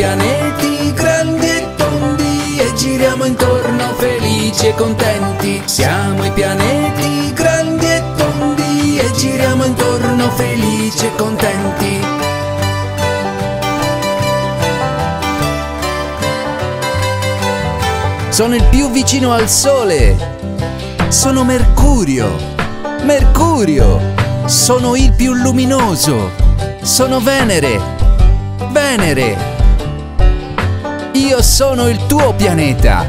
pianeti grandi e tondi e giriamo intorno felici e contenti. Siamo i pianeti grandi e tondi e giriamo intorno felici e contenti. Sono il più vicino al Sole, sono Mercurio, Mercurio, sono il più luminoso, sono Venere, Venere, io sono il tuo pianeta,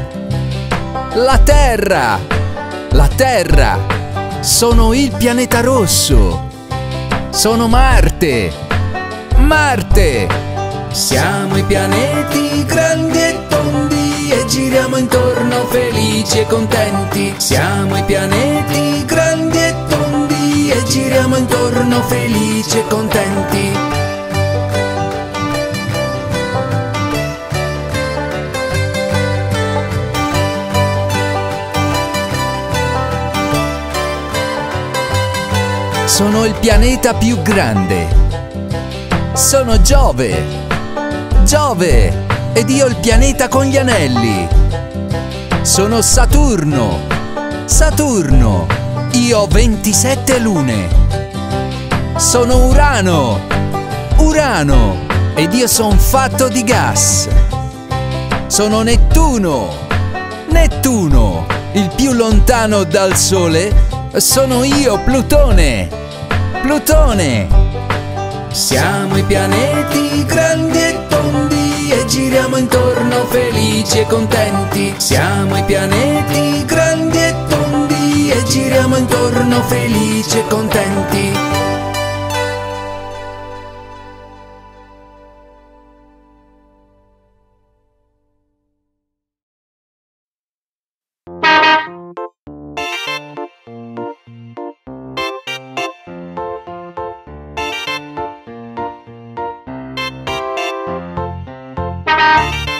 la Terra, sono il pianeta rosso, sono Marte, Marte, siamo i pianeti grandi e tondi e giriamo intorno felici e contenti. Siamo i pianeti grandi e tondi e giriamo intorno felici e contenti. Sono il pianeta più grande, sono Giove, Giove, ed io il pianeta con gli anelli. Sono Saturno, Saturno, io ho 27 lune. Sono Urano, Urano, ed io sono fatto di gas. Sono Nettuno, Nettuno, il più lontano dal Sole, sono io, Plutone, Plutone. Siamo i pianeti grandi e tondi e giriamo intorno felici e contenti. Siamo i pianeti grandi e tondi e giriamo intorno felici e contenti.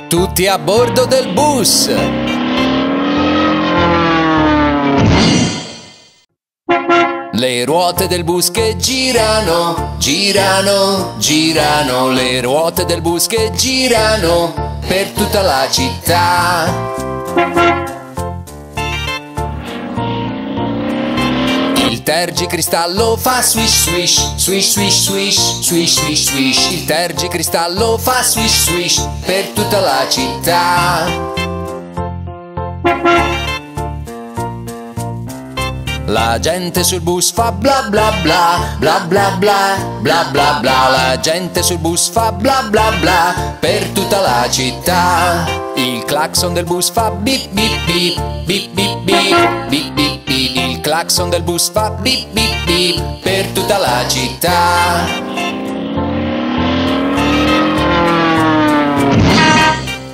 Tutti a bordo del bus! Le ruote del bus che girano, girano, girano. Le ruote del bus che girano per tutta la città. Il tergicristallo fa swish swish, swish swish swish, swish swish swish. Il tergicristallo fa swish swish per tutta la città. La gente sul bus fa bla bla bla, bla bla bla, bla bla bla. La gente sul bus fa bla bla bla per tutta la città. Il clacson del bus fa bip bip bip, bip bip bip, bip bip. Il clacson del bus fa bip bip bip per tutta la città.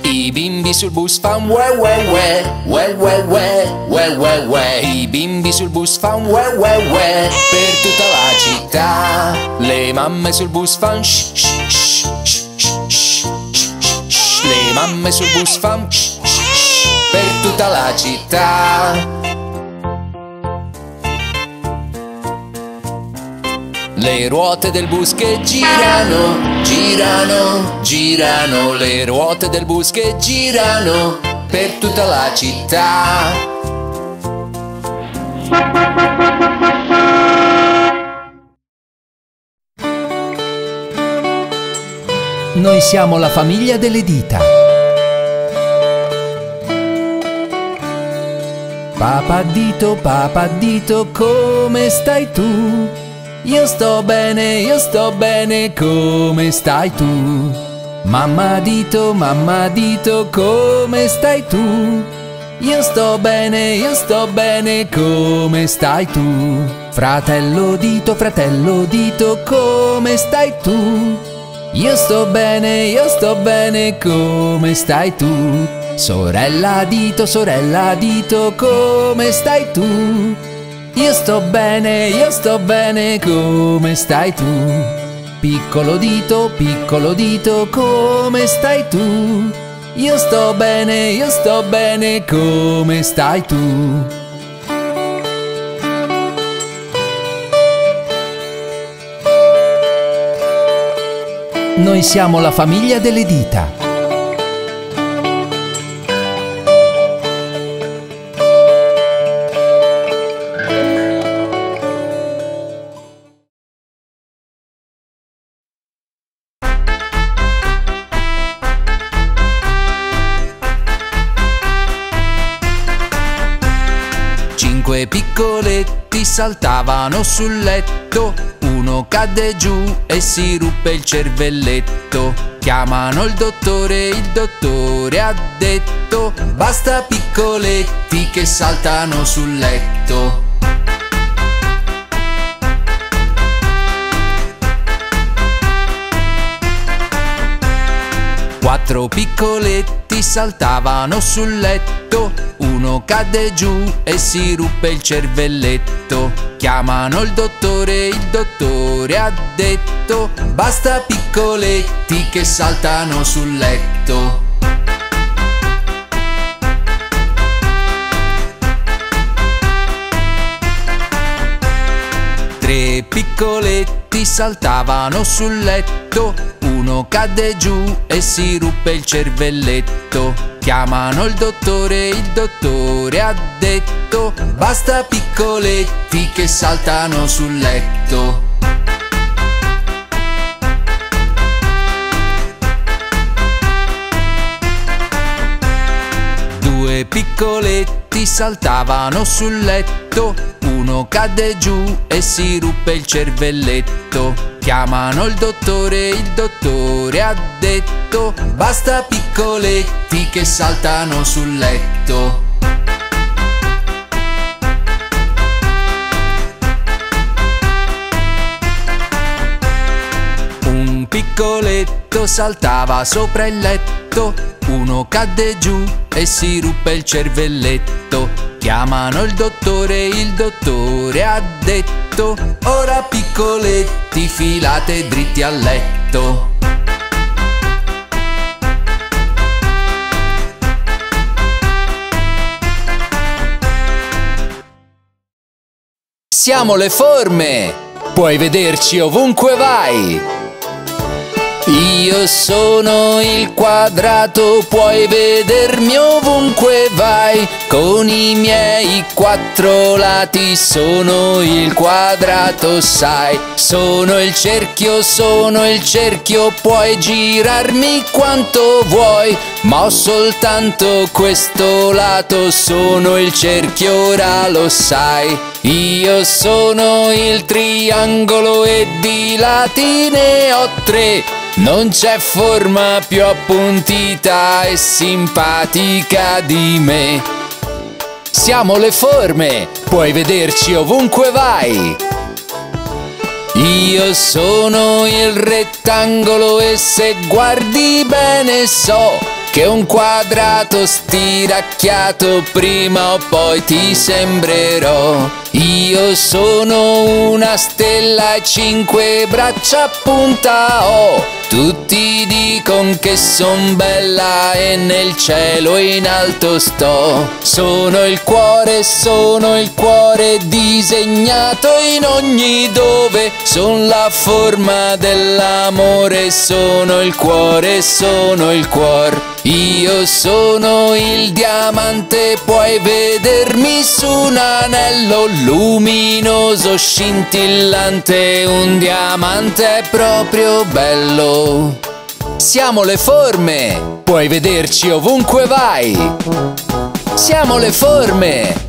I bimbi sul bus fan we we we, we we we, we we we. I bimbi sul bus fan we we we per tutta la città. Le mamme sul bus fan shh shh shh shh shh. Le mamme sul bus fan shh shh per tutta la città. Le ruote del bus che girano, girano, girano. Le ruote del bus che girano per tutta la città. Noi siamo la famiglia delle dita. Papà dito, come stai tu? Io sto bene, come stai tu? Mamma dito, come stai tu? Io sto bene, come stai tu? Fratello dito, come stai tu? Io sto bene, come stai tu? Sorella dito, come stai tu? Io sto bene, come stai tu? Piccolo dito, come stai tu? Io sto bene, come stai tu? Noi siamo la famiglia delle dita. Cinque piccoletti saltavano sul letto, uno cadde giù e si ruppe il cervelletto. Chiamano il dottore ha detto: basta piccoletti che saltano sul letto. Quattro piccoletti saltavano sul letto, uno cadde giù e si ruppe il cervelletto. Chiamano il dottore ha detto: basta piccoletti che saltano sul letto. Tre piccoletti saltavano sul letto, uno cadde giù e si ruppe il cervelletto. Chiamano il dottore ha detto: basta piccoletti che saltano sul letto. Due piccoletti saltavano sul letto, uno cadde giù e si ruppe il cervelletto. Chiamano il dottore ha detto: basta piccoletti che saltano sul letto. Un piccoletto saltava sopra il letto, uno cadde giù e si ruppe il cervelletto. Chiamano il dottore ha detto: ora piccoletti filate dritti al letto. Siamo le forme! Puoi vederci ovunque vai! Io sono il quadrato, puoi vedermi ovunque vai. Con i miei quattro lati sono il quadrato, sai. Sono il cerchio, puoi girarmi quanto vuoi. Ma ho soltanto questo lato, sono il cerchio, ora lo sai. Io sono il triangolo e di lati ne ho tre. Non c'è forma più appuntita e simpatica di me. Siamo le forme, puoi vederci ovunque vai. Io sono il rettangolo e se guardi bene so che un quadrato stiracchiato prima o poi ti sembrerò. Io sono una stella e cinque braccia a punta ho. Tutti dicono che son bella e nel cielo in alto sto. Sono il cuore disegnato in ogni dove. Sono la forma dell'amore, sono il cuor. Io sono il diamante, puoi vedermi su un anello luminoso, scintillante, un diamante è proprio bello. Siamo le forme, puoi vederci ovunque vai. Siamo le forme.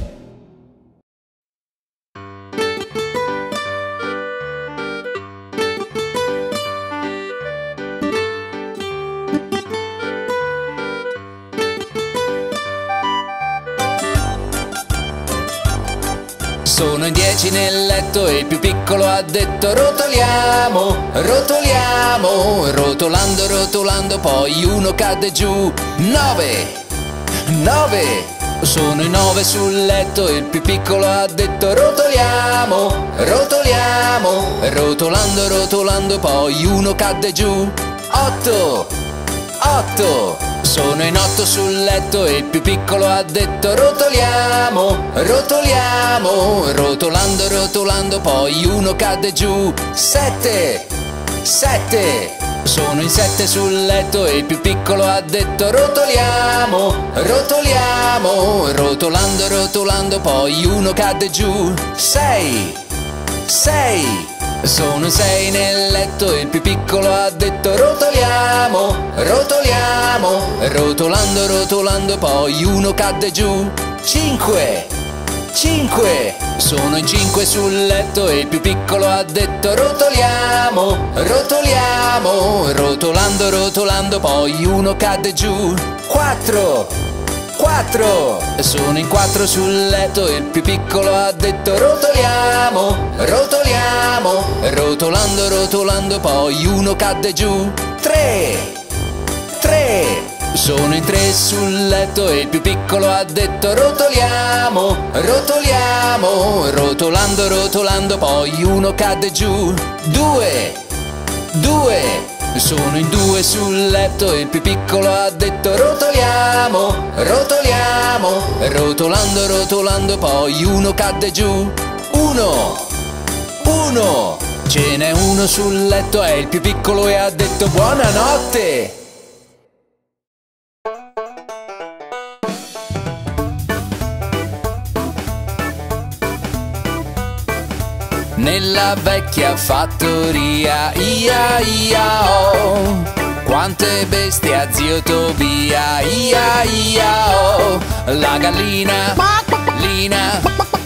Sono in 10 nel letto e il più piccolo ha detto: rotoliamo, rotoliamo. Rotolando, rotolando, poi uno cade giù. 9, 9. Sono in 9 sul letto e il più piccolo ha detto: rotoliamo, rotoliamo. Rotolando, rotolando, poi uno cade giù. 8, 8. Sono in 8 sul letto e il più piccolo ha detto: rotoliamo, rotoliamo. Rotolando, rotolando, poi uno cade giù. 7, 7. Sono in 7 sul letto e il più piccolo ha detto: rotoliamo, rotoliamo. Rotolando, rotolando, poi uno cade giù. 6, 6. Sono 6 nel letto e il più piccolo ha detto: rotoliamo, rotoliamo. Rotolando, rotolando, poi uno cadde giù. 5, 5. Sono in 5 sul letto e il più piccolo ha detto: rotoliamo, rotoliamo. Rotolando, rotolando, poi uno cade giù. 4. Sono in 4 sul letto e il più piccolo ha detto: rotoliamo, rotoliamo. Rotolando, rotolando, poi uno cade giù. 3. Sono in 3 sul letto e il più piccolo ha detto: rotoliamo, rotoliamo. Rotolando, rotolando, poi uno cade giù. 2. Sono in 2 sul letto e il più piccolo ha detto: rotoliamo, rotoliamo. Rotolando, rotolando, poi uno cade giù. 1. Ce n'è uno sul letto, è il più piccolo e ha detto: buonanotte. Nella vecchia fattoria, ia ia oh, quante bestie a zio Tobia, ia ia oh. La gallina, lina,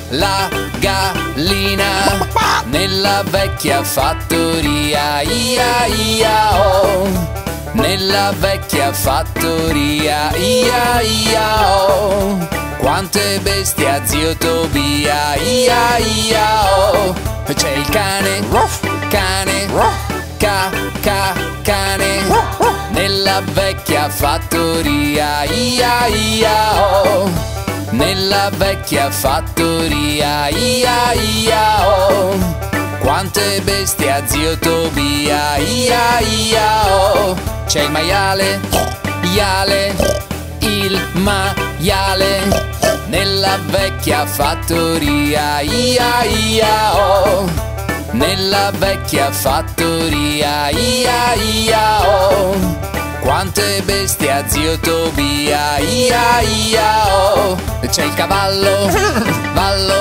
la gallina. Nella vecchia fattoria, ia ia oh. Nella vecchia fattoria, ia ia oh. Quante bestie a zio Tobia, ia ia oh. C'è il cane, cane, ca, ca, cane. Nella vecchia fattoria, ia, ia, oh. Nella vecchia fattoria, ia, ia, oh. Quante bestie a zio Tobia, ia, ia, oh. C'è il maiale, iale, il maiale. Nella vecchia fattoria, ia ia oh. Nella vecchia fattoria, ia ia oh. Quante bestie a zio Tobia, ia ia oh. C'è il cavallo, vallo,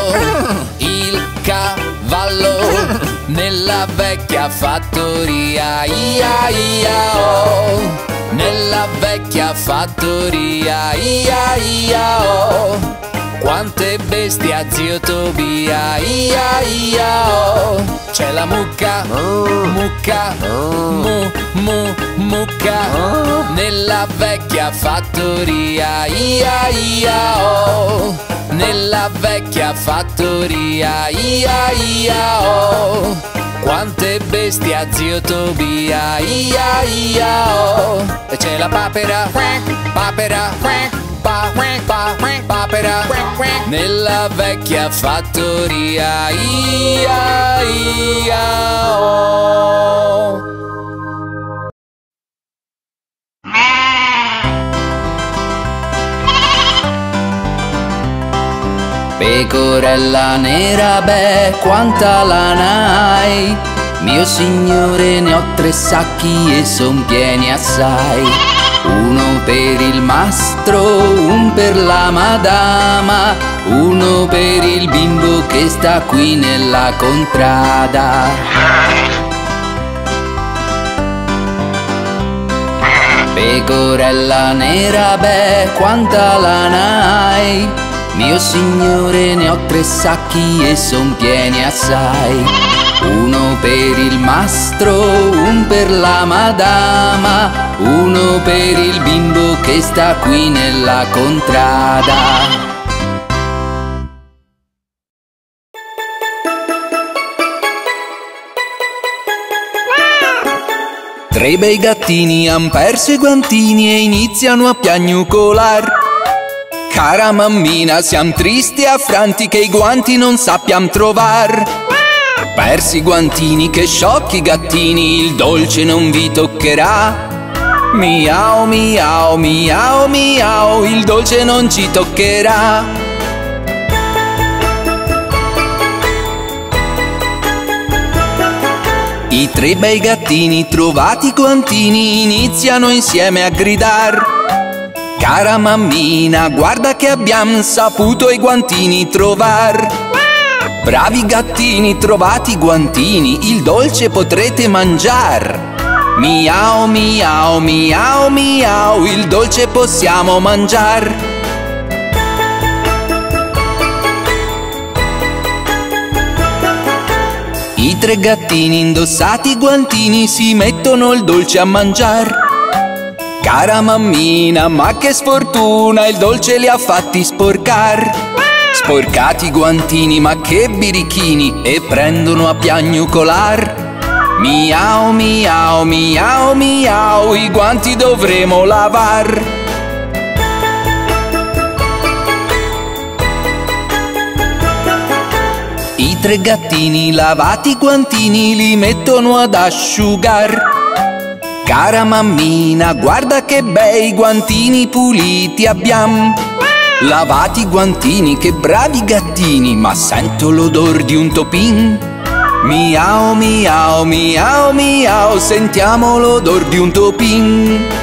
il cavallo. Nella vecchia fattoria, ia ia oh. Nella vecchia fattoria, ia ia oh. Quante bestie a zio Tobia, ia ia oh. C'è la mucca, mucca, mu, mu, mucca. Nella vecchia fattoria, ia ia oh. Nella vecchia fattoria, ia ia oh. Quante bestie a zio Tobia, ia ia oh. E c'è la papera, papera, pa, pa, papera. Nella vecchia fattoria, ia ia oh. Pecorella nera, beh, quanta lana hai? Mio signore, ne ho 3 sacchi e son pieni assai. Uno per il mastro, un per la madama, uno per il bimbo che sta qui nella contrada. Pecorella nera, beh, quanta lana hai? Mio signore, ne ho 3 sacchi e son pieni assai. Uno per il mastro, un per la madama, uno per il bimbo che sta qui nella contrada. Tre bei gattini han perso i guantini e iniziano a piagnucolar. Cara mammina, siam tristi e affranti che i guanti non sappiam trovar. Persi i guantini, che sciocchi gattini, il dolce non vi toccherà. Miau, miau, miau, miau, il dolce non ci toccherà. I 3 bei gattini, trovati i guantini, iniziano insieme a gridar. Cara mammina, guarda che abbiam saputo i guantini trovar. Bravi gattini, trovati i guantini, il dolce potrete mangiar. Miau, miau, miau, miau, il dolce possiamo mangiar. I tre gattini indossati i guantini si mettono il dolce a mangiar. Cara mammina, ma che sfortuna, il dolce li ha fatti sporcar. Sporcati i guantini, ma che birichini, e prendono a piagnucolar. Miau, miau, miau, miau, i guanti dovremo lavar. I tre gattini lavati i guantini li mettono ad asciugar. Cara mammina, guarda che bei guantini puliti abbiam. Lavati i guantini, che bravi gattini, ma sento l'odor di un topin. Miau, miau, miau, miau, sentiamo l'odor di un topin.